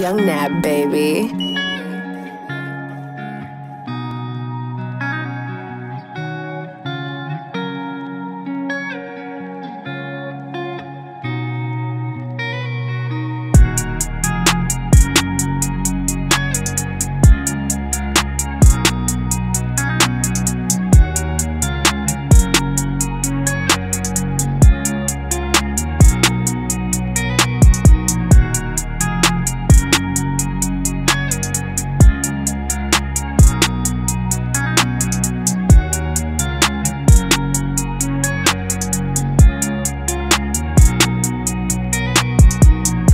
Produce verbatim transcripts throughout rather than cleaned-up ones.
Yung Nab, baby.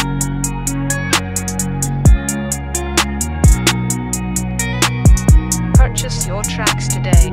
Purchase your tracks today. Purchase your tracks today.